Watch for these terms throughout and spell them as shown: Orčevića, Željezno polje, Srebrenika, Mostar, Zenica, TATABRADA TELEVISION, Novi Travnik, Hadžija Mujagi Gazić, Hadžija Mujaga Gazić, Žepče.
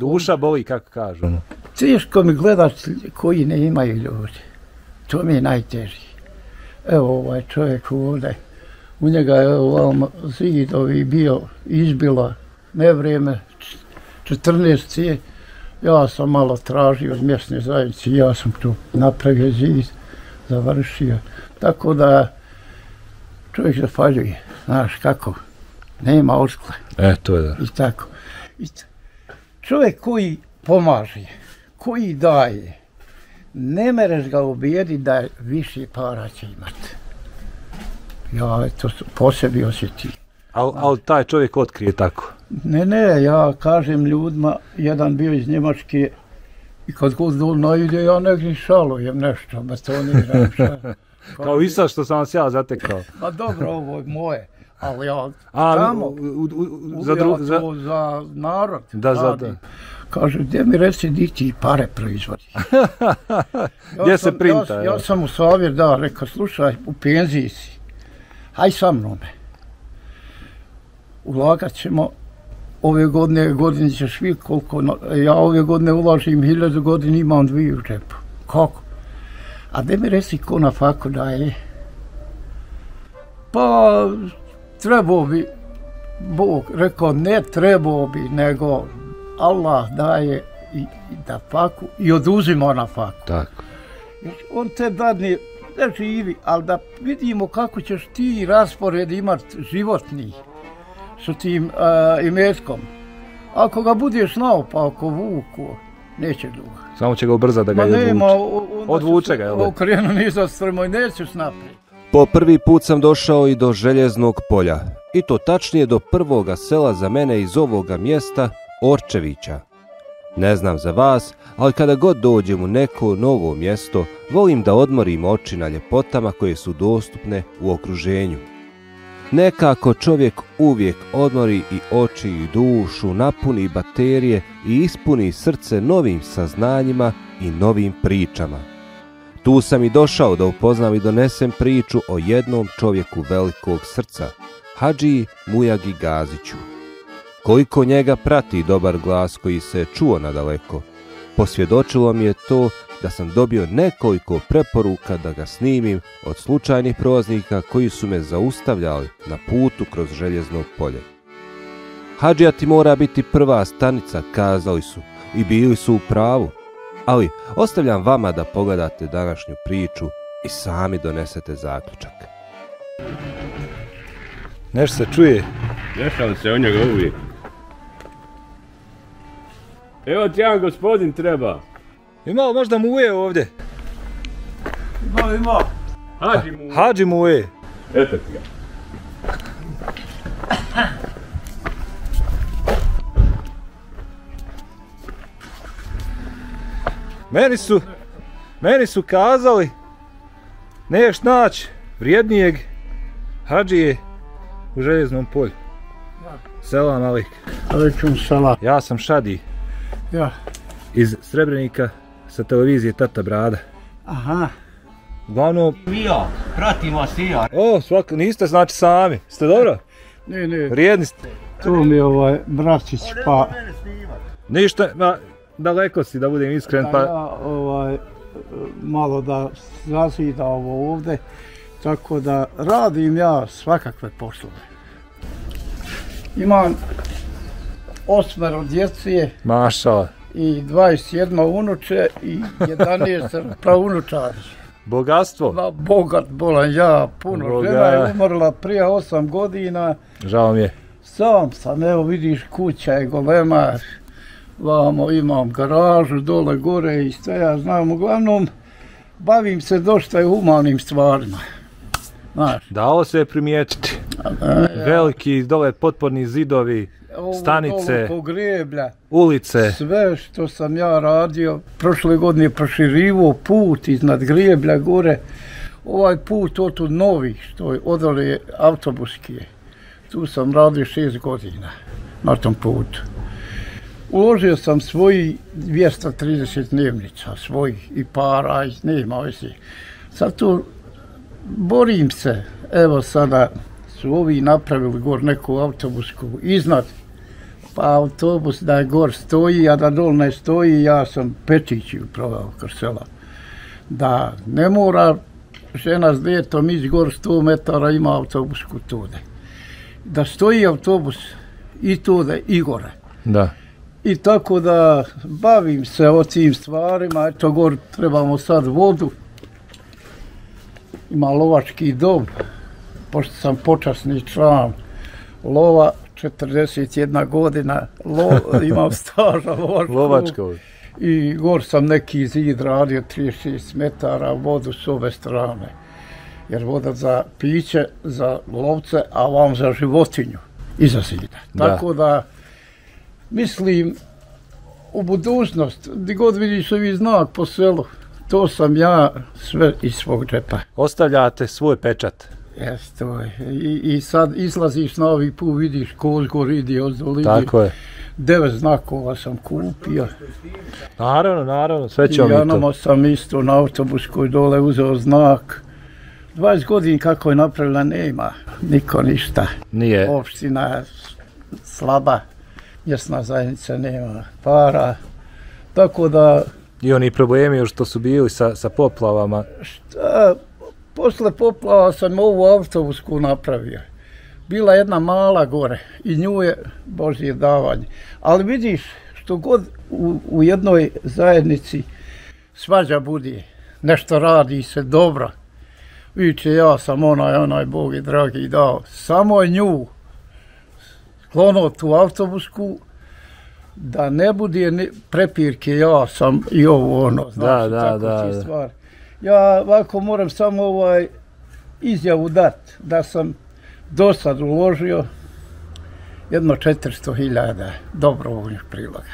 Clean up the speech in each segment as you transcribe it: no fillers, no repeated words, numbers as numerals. Duša boli, kako kažu. Teško mi gledat koji ne imaju ljudi. To mi je najteži. Evo ovaj čovjek ovdje. U njega je ovom zidovi bio, izbila nevrijeme, 14. Ja sam malo tražio od mjesne zajednice, ja sam tu napravio zid, završio. Tako da čovjek zapaljuje, znaš kako, nema otkle. E, to je da. I tako. Čovjek koji pomaže, koji daje, ne mereš ga ubijediti da više para će imati. Ja to po sebi osjetim. Ali taj čovjek otkrije tako? Ne, ja kažem ljudima, jedan bio iz Njemačke i kad god najde, ja negdje šalujem nešto, betoniram šta. Kao Isa što sam vas ja zatekao. Pa dobro, ovo je moje, ali ja tamo, ja to za narod radim. Kaže, gdje mi reci di ti pare proizvodi? Gdje se printa? Ja sam mu savjet dao, rekao, slušaj, u penziji si, haj sa mnome. Ulagat ćemo, ove godine ćeš vidjeti koliko, ja ove godine ulažim 1000 godina, imam 2 u džepu. Kako? A gdje mi reci ko na faku daje? Pa, trebao bi, Bog rekao, ne trebao bi, nego Allah daje i na faku i oduzima na faku. Tako. On te dadne, da živi, ali da vidimo kako ćeš ti raspored imat životni. Sa tim imetkom. Ako ga budeš naopako vuku, neće dugo. Samo će ga ubrzati da ga odvuče. Odvuče ga, jel da? Okrenu niza strmo i nećeš naprijed. Po prvi put sam došao i do Željeznog polja. I to tačnije do prvoga sela za mene iz ovoga mjesta, Orčevića. Ne znam za vas, ali kada god dođem u neko novo mjesto, volim da odmorim oči na ljepotama koje su dostupne u okruženju. Nekako čovjek uvijek odmori i oči i dušu, napuni baterije i ispuni srce novim saznanjima i novim pričama. Tu sam i došao da upoznam i donesem priču o jednom čovjeku velikog srca, Hadžiji Mujagi Gaziću. Koliko njega prati dobar glas koji se čuo nadaleko, posvjedočilo mi je to da sam dobio nekoliko preporuka da ga snimim od slučajnih prolaznika koji su me zaustavljali na putu kroz Željezno polje. Hadžija ti mora biti prva stanica, kazali su, i bili su u pravu, ali ostavljam vama da pogledate današnju priču i sami donesete zaključak. Nešto se čuje. Dešava se od njega uvijek. Evo ti jedan gospodin treba. Imao možda Muje ovdje? Imao. Hadži Muje. Hadži Muje. Eto ti ga. Meni su kazali neš naći vrijednijeg Hadžije u Željeznom polju. Selam alejkum. Alejkum selam. Ja sam Šadi. Ja. Iz Srebrenika. Sa televizije Tata Brada. Aha. Uglavnom... I ja, pratim vas i ja. O, svako, niste znači sami. Ste dobro? Ne. Vrijedni ste. Tu mi je ovaj bračić pa... Ništa, daleko si da budem iskren pa... Da ja ovaj, malo da razvida ovo ovdje. Tako da radim ja svakakve poslove. Imam 8 djece. Mašala. I 21 unuče i 11 praunučari. Bogatstvo? Bogat, bolan ja, puno. Žena je umrla prije 8 godina. Žao mi je. Sam, evo vidiš kuća je golema, vamo imam garažu, dole gore i sve ja znam. Uglavnom, bavim se dosta i humanim stvarima. Dalo se je primijetiti. Veliki dole potporni zidovi. Stanice, ulice. Sve što sam ja radio, prošle godine je proširivo put iznad Greblja gore. Ovaj put otud novi, što je odale autobuske. Tu sam radio 6 godina na tom putu. Uložio sam svoji 230 dnevnica, svojih i para, i nema se. Sad tu borim se, evo sada su ovi napravili gore neku autobusku iznad. pa autobus da gor stoji, a da dol ne stoji, ja sam pečiću provao kroz sela. Da ne mora žena s djetom ići gor 100 metara, ima autobus kod tude. Da stoji autobus i tude i gore. Da. I tako da bavim se o tim stvarima, eto gor trebamo sad vodu. Ima lovački dom, pošto sam počasni član lova, 41 godina, imam staža lovačku. I gor sam neki zid radio 36 metara vodu s obe strane. Jer voda za piće, za lovce, a vam za životinju iza zida. Tako da mislim u budućnost, gdje god vidiš ovi znak po selu, to sam ja sve iz svog džepa. Ostavljate svoj pečat. Jeste, i sad izlaziš na ovi put, vidiš Kozgor, idi, Ozdol, idi. Tako je. 9 znakova sam kupio. Naravno, naravno, sve ćemo mi to. I Janoma sam isto na autobuskoj dole uzeo znak. 20 godina kako je napravila, nema niko ništa. Nije. Opština slaba, mjesna zajednica nema para, tako da... I oni problemi što su bili sa poplavama? Šta, posle poplava sam ovu autobusku napravio. Bila jedna mala gore i nju je Božje davanje. Ali vidiš, što god u jednoj zajednici svađa budi, nešto radi se dobro. Viče, ja sam onaj Bog i dragi dao. Samo nju klonuo tu autobusku, da ne bude prepirke, ja sam i ovo ono, znači tako ti stvari. Ja ovako moram samo izjavu dati, da sam do sad uložio jedno 400.000 dobrovoljnih priloga.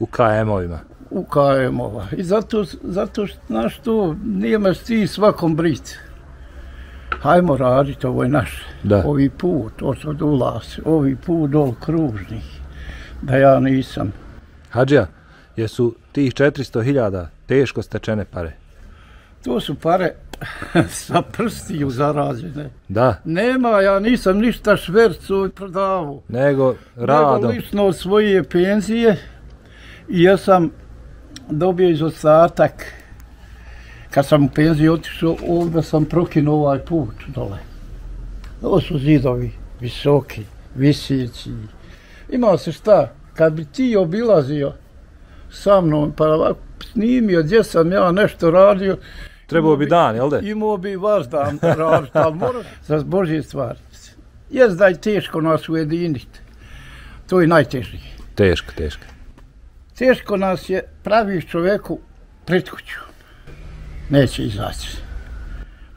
U KM-ovima? U KM-ova. I zato što, znaš to, nije me sti svakom brici. Hajmo raditi, ovo je naš. Ovi put, od ulaz, ovi put dol kružnih. Da ja nisam. Hadžija, jesu tih 400.000 teško stečene pare? To su pare sa prstiju zarađene. Da. Nema, ja nisam ništa švercu prodavao. Nego radom. Nego lično od svoje penzije. I ja sam dobio izostatak. Kad sam u penziju otišao, onda sam prokinuo ovaj put dole. Ovo su zidovi visoki, visijeći. Imao se šta, kad bi ti obilazio sa mnom, pa ovako snimio gdje sam ja nešto radio. Trebao bi dan, jel de? Imao bi vas dan raditi, ali moram za Božje stvari. Jest da je teško nas ujediniti. To je najtežnije. Teško, teško. Teško nas je praviš čovjeku pred kuću. Neće izaći.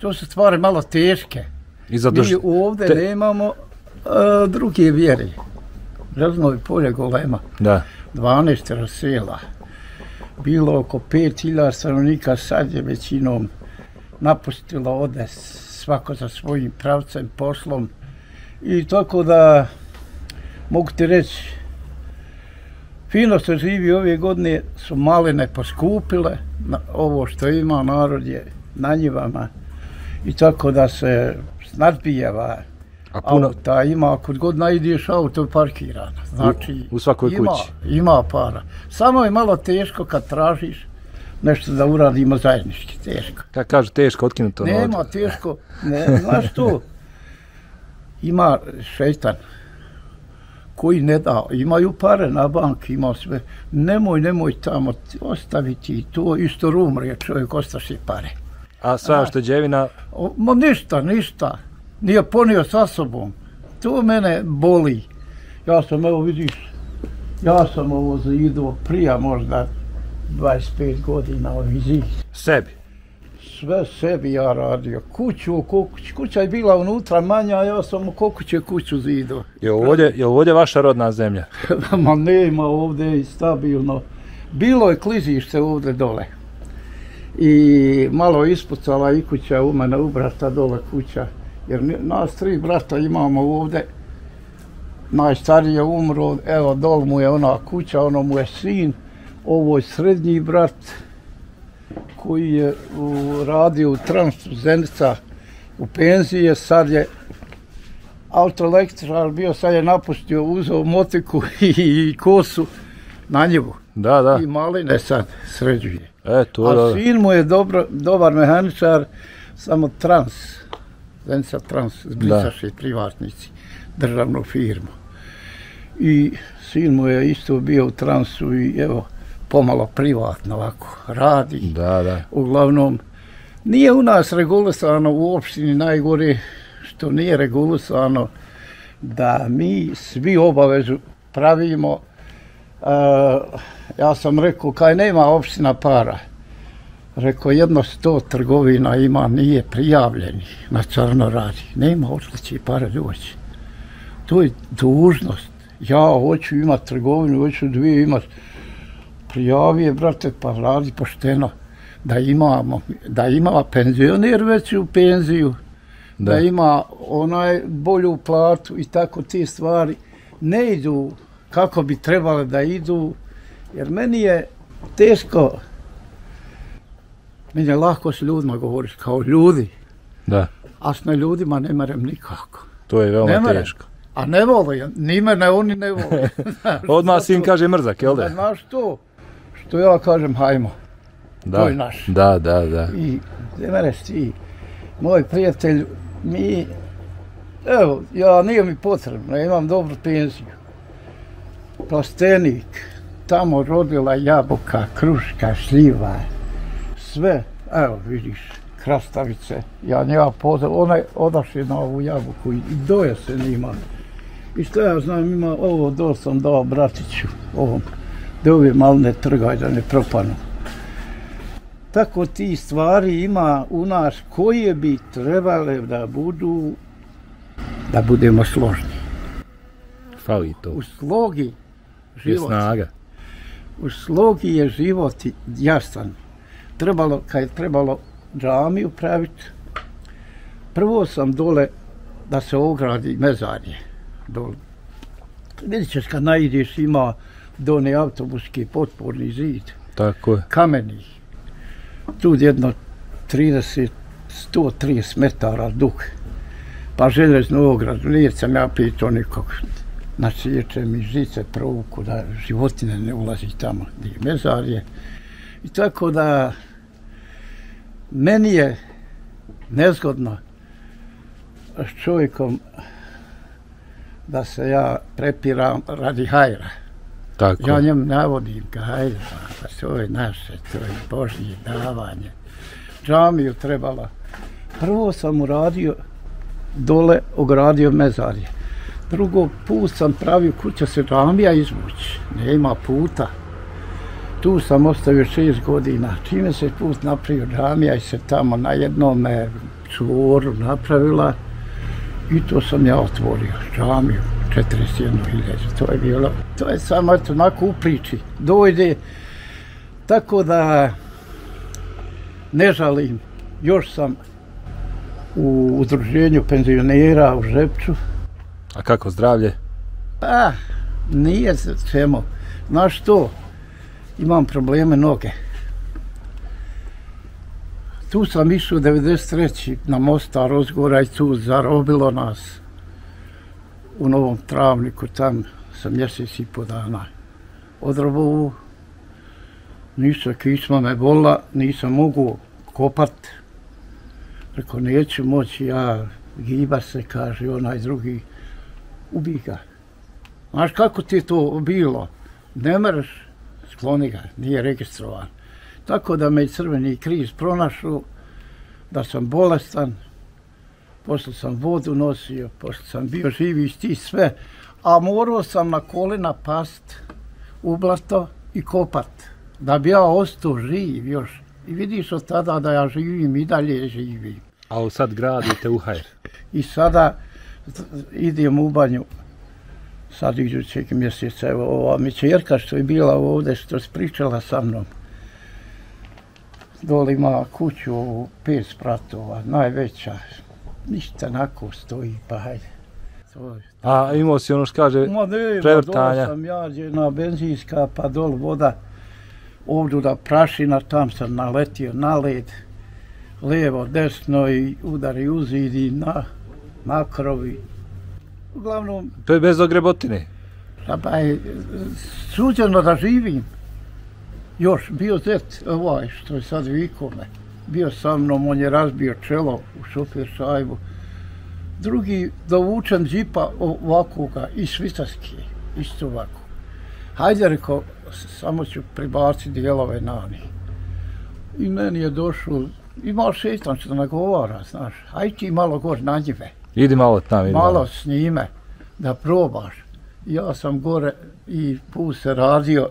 To su stvari malo teške. Mi ovdje nemamo druge vjere. Željezno polje golema, 12 sela, bilo oko 5.000 stanovnika, sad je većinom napustilo, ode svako za svojim pravcem, poslom. I tako da, mogu ti reći, fino se živi, ove godine su maline poskupile, ovo što ima narod je na njivama i tako da se nadbijeva. Auta ima, kod god najdeš auto parkirano, znači ima para. Samo je malo teško kad tražiš nešto da uradimo zajednički, teško. Kad kažu teško, otkinuto na auto. Nema teško, znaš to, ima šeitan koji ne da, imaju pare na banki, ima sve, nemoj tamo ostaviti to, isto rumre čovjek, ostaši pare. A sva što dževina? Ma ništa. Nije ponio sa sobom. To mene boli. Ja sam, evo vidiš, ja sam ovo ziduo prije možda 25 godina ovi zid. Sebi? Sve sebi ja radio. Kuću oko kuću. Kuća je bila unutra manja, a ja sam oko kuće kuću ziduo. Je li ovdje vaša rodna zemlja? Ma nema, ovdje je stabilno. Bilo je klizište ovdje dole. I malo ispucala i kuća u mene, u brata dole kuća. Jer nas 3 brata imamo ovdje, najstariji je umro, evo dol mu je ona kuća, ono mu je sin, ovo je srednji brat koji je radio u Transu Zenica u penziji, sad je autolektičar bio, sad je napustio, uzeo motiku i kosu na njivu. Da, da. I maline sad sređuje. E, to da. A sin mu je dobar mehaničar, samo trans, Zenica Trans, zblicaši privatnici, državnu firmu. I sin mu je isto bio u transu i evo, pomalo privatno ovako radi. Da, da. Uglavnom, nije u nas regulisano u opštini najgore, što nije regulisano da mi svi obavezu pravimo. Ja sam rekao, kaj nema opština para, rekao, 100 trgovina ima, nije prijavljeni, na crno radi, nema odličnih para doći. To je dužnost. Ja hoću imati trgovinu, hoću dvije imati. Prijavi je, brate, pa radi pošteno. Da imamo, da ima penzioner veću penziju, da ima onaj bolju platu i tako te stvari ne idu kako bi trebale da idu, jer meni je teško, meni je lako s ljudima govoriti kao ljudi, a s ne ljudima ne merem nikako. To je veoma teško. A ne vole, ni mene oni ne vole. Odmah sin kaže mrzak, jel da? Znaš to, što ja kažem hajmo, to je naš. Da, da, da. I gdje mereš ti, moj prijatelj, mi, evo, ja nije mi potrebno, imam dobru penziju. Plastenik, tamo rodila jabuka, kruška, šljiva, sve, evo vidiš, krastavice, ja njega pozdrav, ona je odašla na ovu jabuku i doje se njima. I što ja znam, ima ovo, do sam dao bratiću, ovom, da ove malo ne trgaj, da ne propanu. Tako ti stvari ima u nas koje bi trebale da budu, da budemo složni. Fali to. U slogi život. U slogi je život jasan. Trebalo, kad je trebalo džamiju praviti, prvo sam dole da se ogradi mezarje. Vidjet ćeš kad najdeš ima doni autobuski potporni zid. Tako je. Kameni. Tu jedno 130 metara dug. Pa železnu ogradu, nisam ja pitao nikog. Nasječem i žice provuku da životinje ne ulazi tamo gdje je mezarje. I tako da meni je nezgodno s čovjekom da se ja prepiram radi hajra. Ja njemu navodim ka hajra, pa to je naše, to je Božje davanje. Džamiju trebala. Prvo sam uradio dole, ogradio mezarje. Drugo put sam pravio kuća se džamija izvući, nema puta. Tu sam ostavio 6 godina, čime se put napravio džamija i se tamo na jednom čvoru napravila i to sam ja otvorio, džamiju, 41.000, to je bilo, to je samo eto onako u priči, dojde, tako da ne žalim, još sam u udruženju penzionera u Žepču. A kako zdravlje? Pa, nije čemu. Znaš što, imam probleme noge. Tu sam išao 93. na Mostar Ozgora i tu zarobilo nas. U Novom Travniku, tam sam 1,5 dana. Odrobovu, nisam kičma me bolila, nisam mogu kopat. Rekao, neću moći, ja giba se, kaže onaj drugi. Ubij ga. Znaš kako ti je to bilo? Ne mreš, skloni ga, nije registrovan. Tako da me Crveni križ pronašao, da sam bolestan, posle sam vodu nosio, posle sam bio živi i sve, a morao sam na kolena past, u blato i kopat, da bi ja ostao živ još. I vidiš od tada da ja živim i dalje živim. A sad gradite u hajr? I sada idem u banju, sad idućeg mjeseca, evo ova mi čerka što je bila ovdje, što je pričala sa mnom. Dole ima kuću, 5 spratova, najveća, ništa nako stoji, pa hajde. A imao si ono što kaže prevrtanja? Dole sam ja, jedna benzinska, pa dole voda, ovdje prašina, tam sam naletio na led, lijevo, desno i udari u zid i na krovi, uglavnom... To je bez ogrebotine? Pa je suđeno da živim. Još bio zet, ovaj što je sad Vikole, bio sa mnom, on je razbio čelo u šofer šajbu. Drugi dovučen džipa ovakvoga iz Švicarske, isto ovako. Hajde, rekao, samo ću pribaciti dijelove na njih. I meni je došao, imao šetan što nagovara, znaš, hajde ti malo gore na njive. Idi malo tam, idi malo. Malo s njime, da probaš. Ja sam gore i put se radio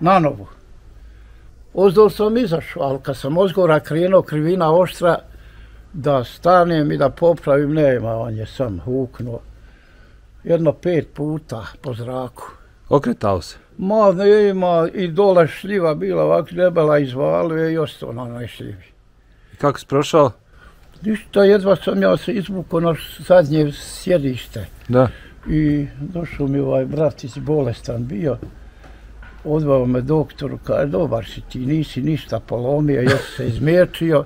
na novu. Ozdol sam izašao, ali kad sam ozgora krenuo, krivina oštra, da stanem i da popravim, nema, on je sam huknuo. Jedno 5 puta po zraku. Okretao se? Ma nema, i dole šljiva bila ovak debela, izvalio i ostao na onoj šljivi. I kako si prošao? Ništa, jedva sam ja se izvukao na zadnje sjedište. Da. I došao mi ovaj bratić, bolestan bio, odveo me doktoru, kaže, dobar si ti, nisi ništa polomio, jesi se izmječio,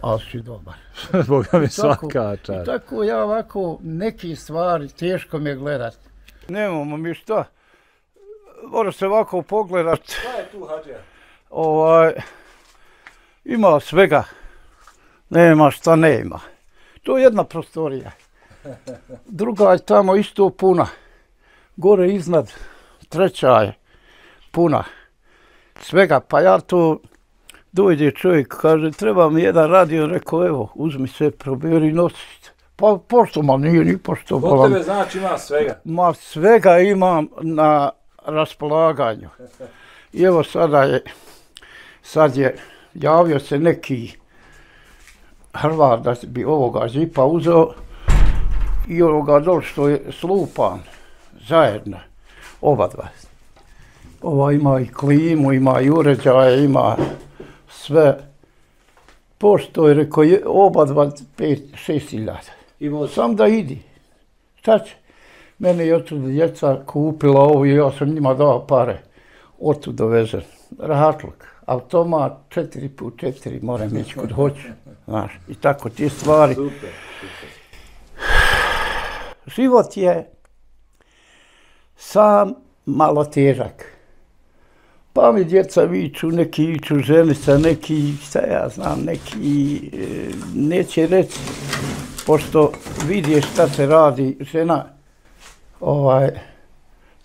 ali si dobar. Boga mi svaka čast. I tako ja ovako neke stvari teško mi je gledat. Nemamo mi šta, moram se ovako pogledat. Šta je tu, Hadžija? Ima svega, nema šta nema. To je jedna prostorija. Druga je tamo isto puna, gore iznad, treća je puna, svega, pa ja tu dođe čovjek, kaže, treba mi jedan radio, rekao, evo, uzmi se, proberi, nosi. Pa pošto, ma nije ni pošto. Kod tebe znači ima svega? Ma svega imam na raspolaganju. I evo sada je, javio se neki Hrvat da bi ovoga zipa uzeo, i onoga dol što je slupan, zajedno, oba dva. Ova ima i klimu, ima i uređaje, ima sve. Pošto je rekao, oba dva 5-6 hiljada. Sam da idi. Šta će? Mene je otud djeca kupila ovu i ja sam njima dao pare. Otud dovezen. Rahatluk, automat, 4x4, moram ići kod hoću. Znaš, i tako ti stvari. Super, super. Život je sam malo težak. Pa mi djeca viču, neki viču ženica, neki, šta ja znam, neki neće reći, pošto vidi šta se radi žena,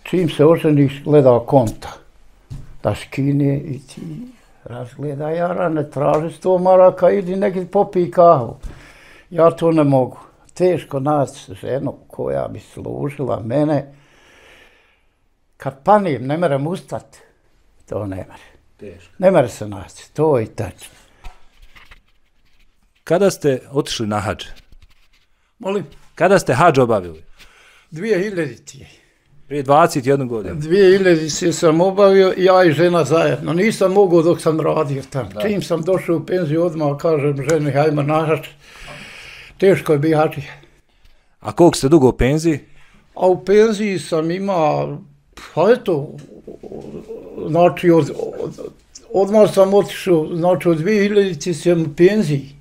čim se oženiš gleda konta, da skine i ti razgleda jara, ne traži 100 maraka, idi negdje popij kahu. Ja to ne mogu. Teško naći ženu koja bi služila mene. Kad panim, ne merem ustati. To ne mere. Ne mere se naći. To i tačno. Kada ste otišli na hađ? Molim? Kada ste hađ obavili? 2000. Prije 21 godina. 2000 sam obavio, ja i žena zajedno. Nisam mogao dok sam radio tamo. Čim sam došao u penziju, odmah kažem ženi, hajmo na hađ. Teško je bio hađija. A koliko ste dugo u penziji? A u penziji sam imao, pa eto, znači odmah sam otišao, znači od 2000 sam u penziji.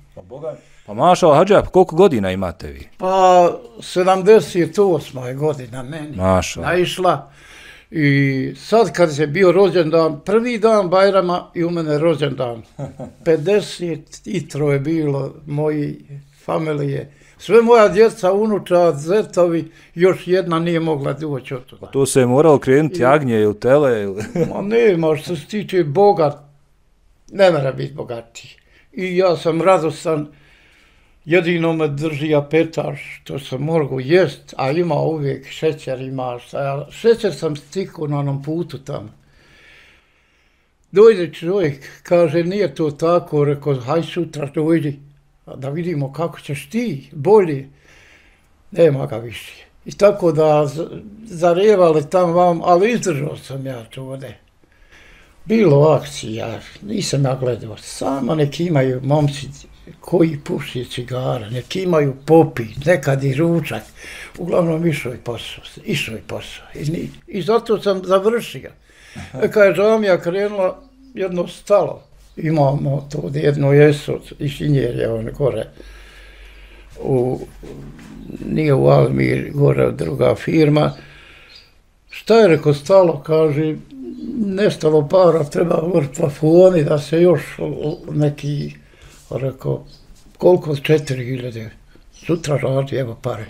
Pa mašala hađija, pa koliko godina imate vi? Pa 78. godina meni naišla. I sad kad je bio rođendan, prvi dan Bajrama i u mene rođendan. 53 je bilo moji familije. Sve moja djeca, unuča, zetovi, još jedna nije mogla doći od toga. To se je moralo krenuti jagnje ili tele? Ma nema, što se tiče Boga, ne mora biti bogatiji. I ja sam radostan, jedino me drži apetar što sam morao jest, a ima uvijek šećer, ima šta. Šećer sam stikao na onom putu tamo. Dojde čovjek, kaže, nije to tako, rekao, haj sutra dojdi. Da vidimo kako ćeš ti, bolje, nema ga više. I tako da zarevali tam vam, ali izdržao sam ja to, ne. Bilo akcija, nisam ja gledao, samo neki imaju momci koji puši cigara, neki imaju popi, nekad i ručak. Uglavnom išao je posao. I zato sam završio. Kada je džamija krenula, jedno stalo. Imamo to jedno jesu, i šinjer je on gore. nije u Almir, gore druga firma. Šta je, reko, stalo, kaže, nestalo para, treba vrti plafoni da se još neki, reko, koliko, 4000, sutra radi, evo pare.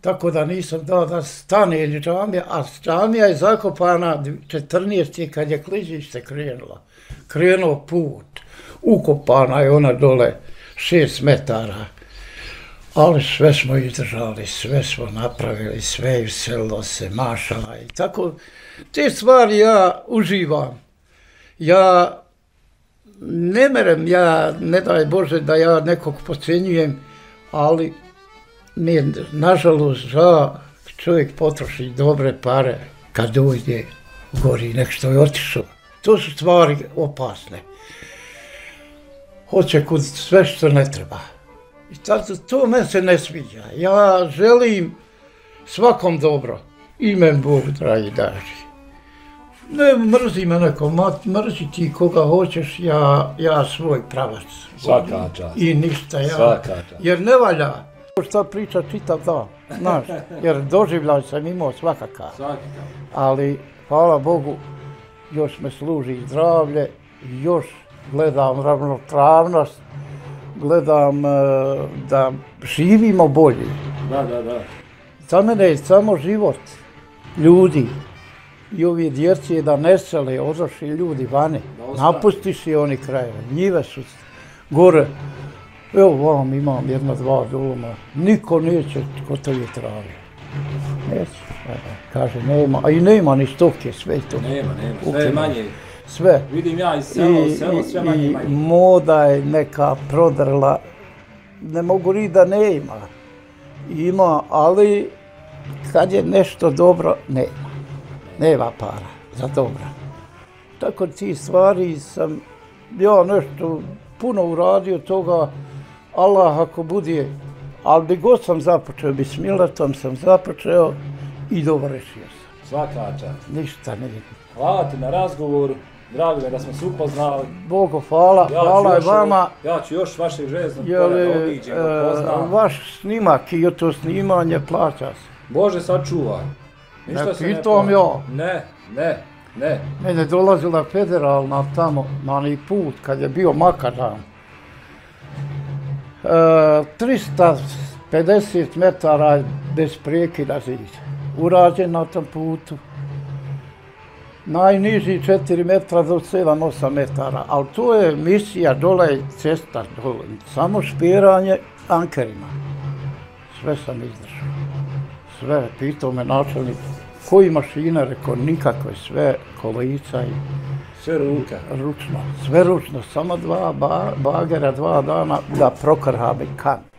Tako da nisam dao da stane ili džamija, a džamija je zakopana 14. kad je klizište krenula. Krenuo put, ukopana je ona dole 6 metara. Ali sve smo izdržali, sve smo napravili, sve je uselilo se, mašala i tako. Te stvari ja uživam. Ja ne merem, ja ne daj Bože da ja nekog pocenjujem, ali nažalost, čovjek potroši dobre pare kad dođe gori, nek što je otišao. To su stvari opasne. Hoće kud sve što ne treba. I to me se ne sviđa. Ja želim svakom dobro. Imen Bog, dragi daži. Ne mrzi me neko, mrzi ti koga hoćeš, ja svoj pravac. Svaka čast. I ništa ja, jer ne valja. Šta priča čitav dan, znaš, jer doživljaj sam imao svakakav. Ali, hvala Bogu, još me služi zdravlje, još gledam ravnopravnost, gledam da živimo bolje. Da. Za mene je samo život ljudi i ove djece da nesele, ozaši ljudi vani, napustiš i oni krajeve, njive su gore. Evo vam imam jedna-dva doloma, niko neće kod toje trave. Neće, kaže, nema, a i nema ni stoke, sve je to. Nema, sve je manje. Sve. Vidim ja iz selo, sve manje. I moda je neka prodrla, ne mogu reći da ne ima. Ima, ali kad je nešto dobro, nema. Nema para za dobra. Tako ti stvari sam, ja nešto puno uradio toga, Allah ako bude, ali bi god sam započeo, bismilatom sam započeo i dovršio sam. Svaka čast. Ništa ne vidim. Hvala ti na razgovor, drago me da smo se upoznali. Bogu hvala, hvala je vama. Ja ću još vašeg željeznog polja da obiđem, da poznam. Vaš snimak i to snimanje plaća se. Bože sačuvaj. Ne pitam ja. Ne. Mene je dolazila federalna tamo na onaj put kad je bio makadam. 350 metara bez prekida zid. Urađen na tom putu. Najniži 4 metra do 7-8 metara. Ali to je misija, dole cesta, dole. Samo špiranje ankerima. Sve sam izdržao. Sve, pitao me načelnik. Koji mašina, rekao, nikakve, sve kolica i sve ručno, samo 2 bagera 2 dana da prokrhabi kamen.